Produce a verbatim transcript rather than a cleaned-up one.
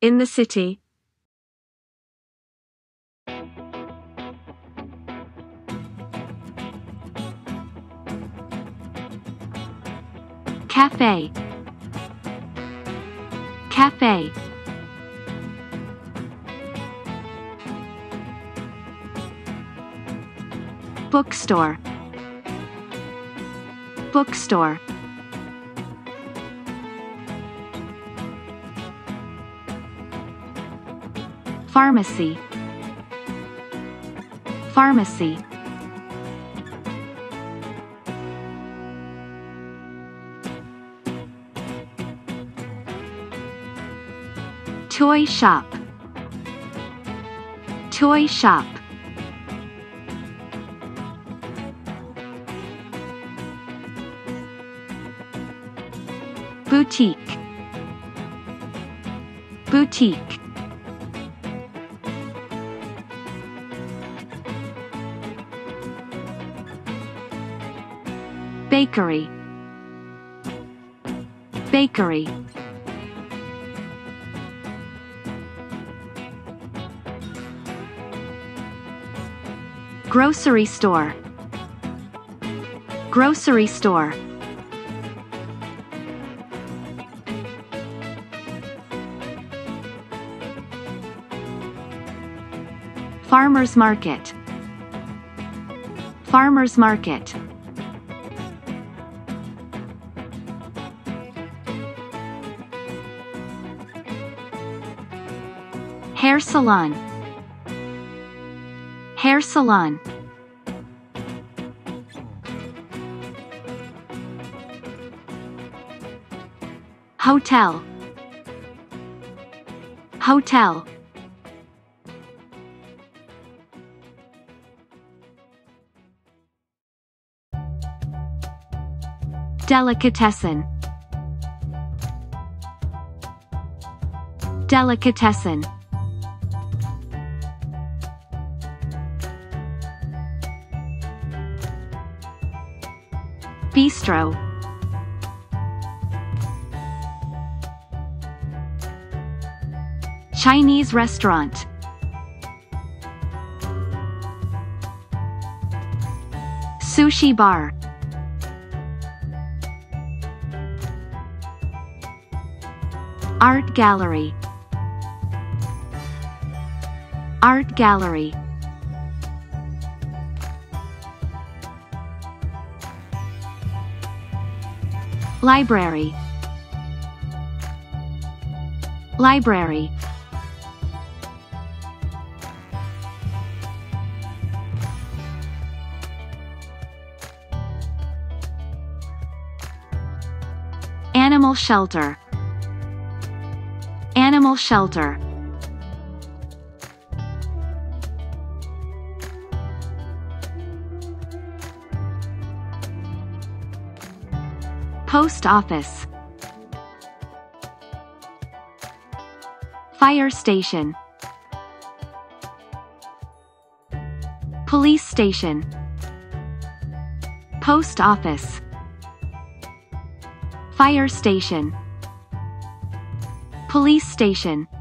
In the city. Cafe. Cafe. Bookstore. Bookstore. Pharmacy. Pharmacy. Toy shop. Toy shop. Boutique. Boutique. Bakery. Bakery. Grocery store. Grocery store. Farmers market. Farmers market. Hair salon. Hair salon. Hotel. Hotel. Delicatessen. Delicatessen. Bistro. Chinese restaurant. Sushi bar. Art gallery. Art gallery. Library. Library. Animal shelter. Animal shelter. Post office. Fire station. Police station. Post office. Fire station. Police station.